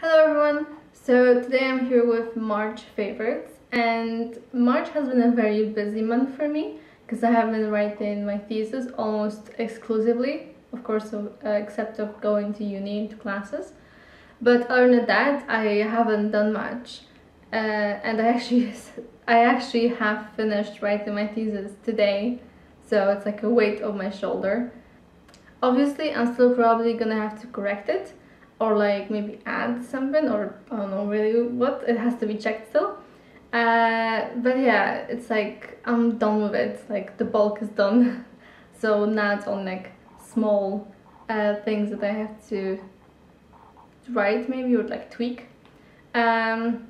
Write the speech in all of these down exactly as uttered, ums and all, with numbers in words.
Hello everyone! So today I'm here with March favorites, and March has been a very busy month for me because I have been writing my thesis almost exclusively, of course, so, uh, except of going to uni and to classes. But other than that, I haven't done much, uh, and I actually, I actually have finished writing my thesis today, so it's like a weight on my shoulder. Obviously, I'm still probably gonna have to correct it, or like maybe add something, or I don't know really what, it has to be checked still. Uh, but yeah, it's like I'm done with it, like the bulk is done. So now it's on like small uh, things that I have to write maybe, or like tweak. Um,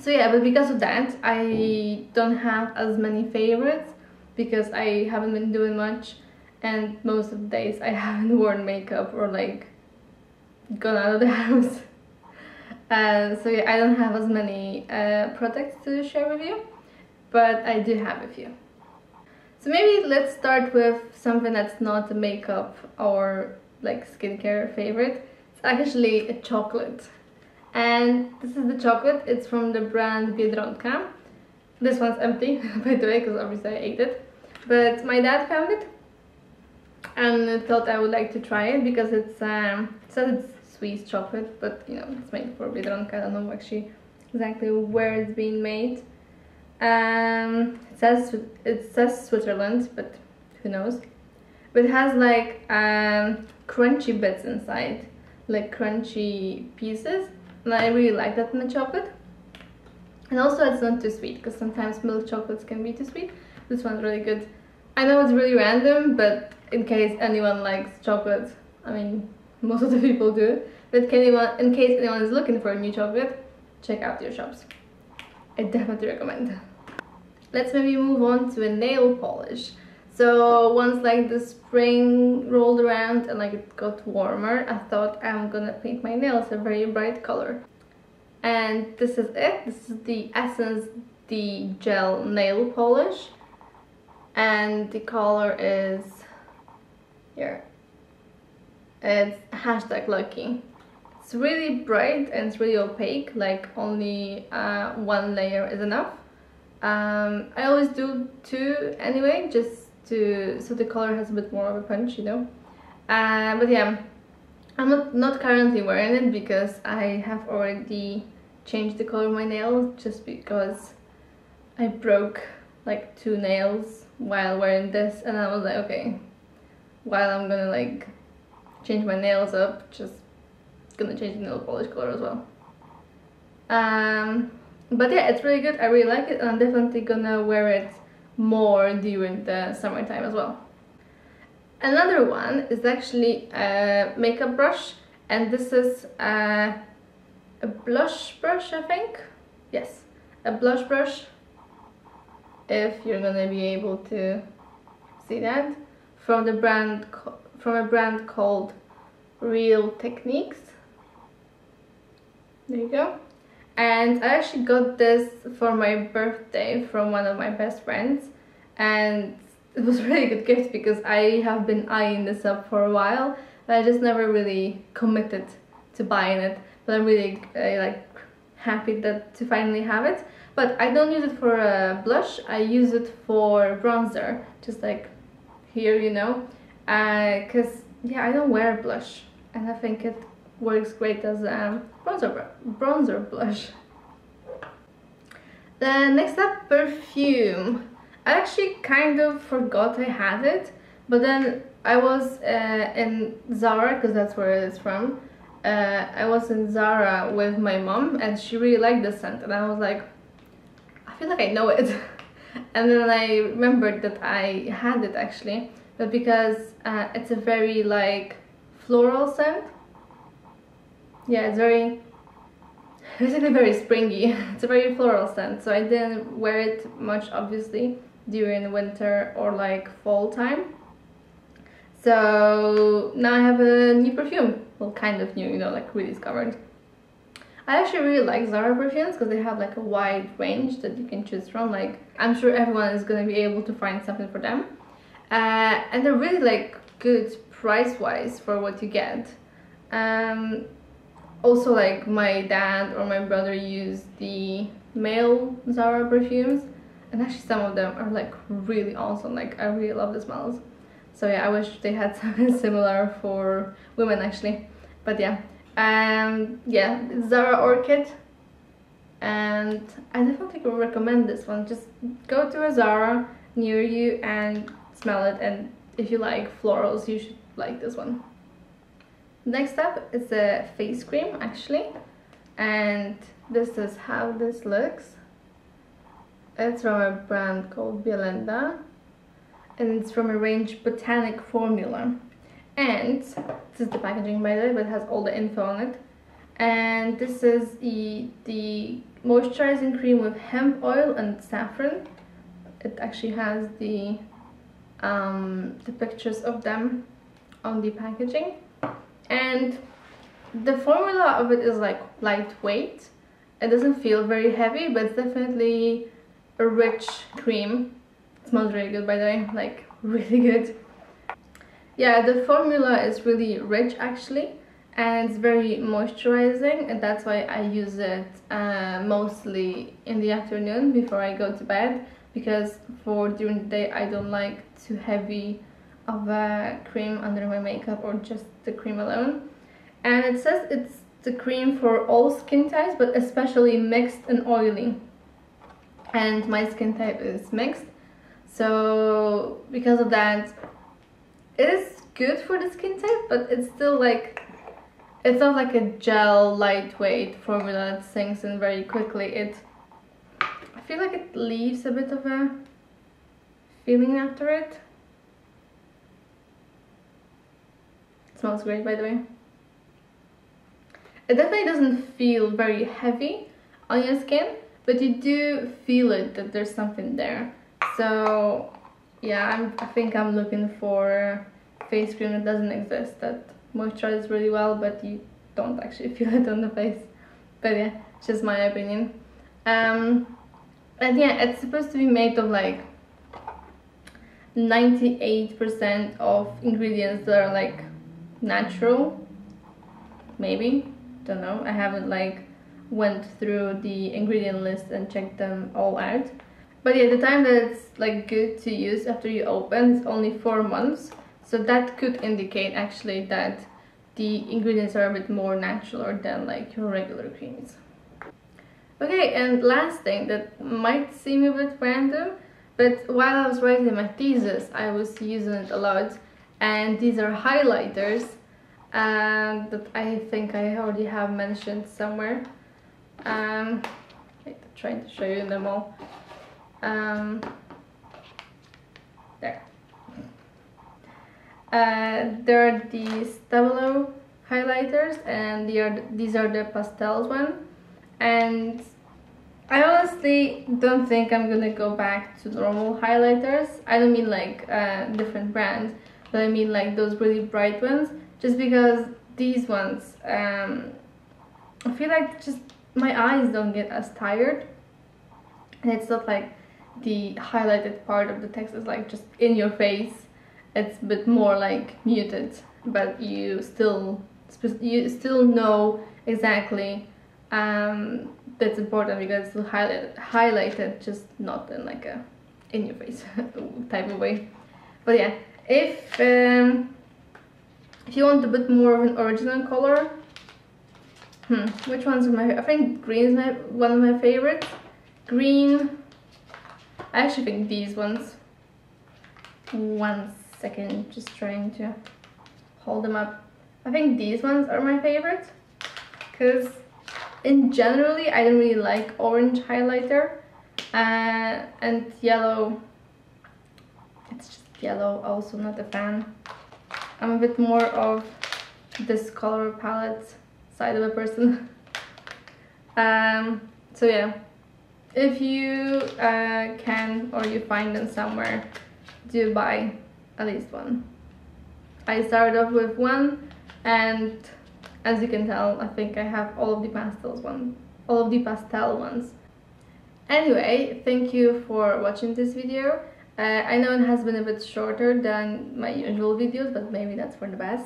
so yeah, but because of that, I don't have as many favorites because I haven't been doing much. And most of the days I haven't worn makeup or like gone out of the house. Uh, so yeah, I don't have as many uh, products to share with you, but I do have a few. So maybe let's start with something that's not a makeup or like skincare favorite. It's actually a chocolate. And this is the chocolate, it's from the brand Biedronka. This one's empty, by the way, because obviously I ate it. But my dad found it and thought I would like to try it because it's um it says it's Swiss chocolate, but you know it's made for Biedronka. I don't know actually exactly where it's being made. Um, it says it says Switzerland, but who knows? But it has like um crunchy bits inside, like crunchy pieces, and I really like that in the chocolate. And also it's not too sweet because sometimes milk chocolates can be too sweet. This one's really good. I know it's really random, but in case anyone likes chocolate, I mean, most of the people do, but anyone, in case anyone is looking for a new chocolate, check out your shops. I definitely recommend. Let's maybe move on to a nail polish. So once like the spring rolled around and like it got warmer, I thought I'm gonna paint my nails a very bright color. And this is it. This is the Essence the Gel Nail Polish. And the color is here. It's hashtag lucky. It's really bright and it's really opaque, like only uh, one layer is enough. Um, I always do two anyway, just to so the color has a bit more of a punch, you know. Uh, but yeah, I'm not, not currently wearing it because I have already changed the color of my nails just because I broke like two nails while wearing this, and I was like, okay, while I'm gonna like change my nails up, just gonna change the nail polish color as well. Um, but yeah, it's really good, I really like it, and I'm definitely gonna wear it more during the summertime as well. Another one is actually a makeup brush, and this is a, a blush brush, I think. Yes, a blush brush, if you're gonna be able to see that, from the brand from a brand called Real Techniques. There you go. And I actually got this for my birthday from one of my best friends, and it was a really good gift because I have been eyeing this up for a while, but I just never really committed to buying it. But I'm really uh, like happy that to finally have it. But I don't use it for a blush, I use it for bronzer, just like here, you know, because uh, yeah, I don't wear blush, and I think it works great as a bronzer bronzer blush. Then next up, perfume. I actually kind of forgot I had it, but then I was uh, in Zara, because that's where it is from. Uh, I was in Zara with my mom, and she really liked the scent, and I was like, I feel like I know it. And then I remembered that I had it actually, but because uh, it's a very like floral scent. Yeah, it's very, basically very springy. It's a very floral scent, so I didn't wear it much obviously during winter or like fall time. So now I have a new perfume. Well, kind of new, you know, like rediscovered. I actually really like Zara perfumes because they have like a wide range that you can choose from. Like, I'm sure everyone is going to be able to find something for them. Uh, and they're really like good price-wise for what you get. Um, Also, like, my dad or my brother use the male Zara perfumes, and actually some of them are like really awesome. Like, I really love the smells. So yeah, I wish they had something similar for women actually. But yeah, and yeah, Zara Orchid, and I definitely would recommend this one. Just go to a Zara near you and smell it, and if you like florals, you should like this one. Next up is a face cream actually, and this is how this looks. It's from a brand called Bielenda, and it's from a range Botanic Formula, and this is the packaging, by the way, but it has all the info on it. And this is the, the moisturizing cream with hemp oil and saffron. It actually has the um, the pictures of them on the packaging, and the formula of it is like lightweight. It doesn't feel very heavy, but it's definitely a rich cream. It smells really good, by the way, like really good. Yeah, the formula is really rich actually, and it's very moisturizing, and that's why I use it uh, mostly in the afternoon before I go to bed, because for during the day I don't like too heavy of a cream under my makeup, or just the cream alone. And it says it's the cream for all skin types, but especially mixed and oily, and my skin type is mixed, so because of that it is good for the skin type, but it's still like, it's not like a gel lightweight formula that sinks in very quickly. It, I feel like it leaves a bit of a feeling after it. It smells great, by the way. It definitely doesn't feel very heavy on your skin, but you do feel it, that there's something there. So yeah, I'm, I think I'm looking for face cream that doesn't exist, that moisturizes really well, but you don't actually feel it on the face. But yeah, it's just my opinion. Um, and yeah, it's supposed to be made of like ninety-eight percent of ingredients that are like natural, maybe, don't know. I haven't like went through the ingredient list and checked them all out. But yeah, the time that it's like good to use after you open is only four months, so that could indicate actually that the ingredients are a bit more natural than like your regular creams. Okay, and last thing that might seem a bit random, but while I was writing my thesis I was using it a lot, and these are highlighters um, that I think I already have mentioned somewhere. Um, I'm trying to show you them all. Um, there. Uh, there are the Stabilo highlighters, and they are, these are the pastels one. And I honestly don't think I'm gonna go back to normal highlighters. I don't mean like uh, different brands, but I mean like those really bright ones, just because these ones, um, I feel like just my eyes don't get as tired, and it's not like the highlighted part of the text is like just in your face. It's a bit more like muted, but you still you still know exactly um, that's important, because it's still highlighted, highlighted, just not in like a in your face type of way. But yeah. If um, if you want a bit more of an original color, hmm, which ones are my? I think green is my, one of my favorites. Green. I actually think these ones. One second, just trying to hold them up. I think these ones are my favorite, because in generally I don't really like orange highlighter, uh, and yellow. It's just yellow, also not a fan. I'm a bit more of this color palette side of a person. um, so yeah, if you uh, can or you find them somewhere, do buy at least one. I started off with one, and as you can tell, I think I have all of the pastels one, all of the pastel ones. Anyway, thank you for watching this video. Uh, I know it has been a bit shorter than my usual videos, but maybe that's for the best.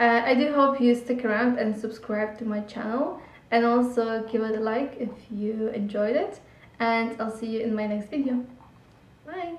Uh, I do hope you stick around and subscribe to my channel, and also give it a like if you enjoyed it, and I'll see you in my next video. Bye!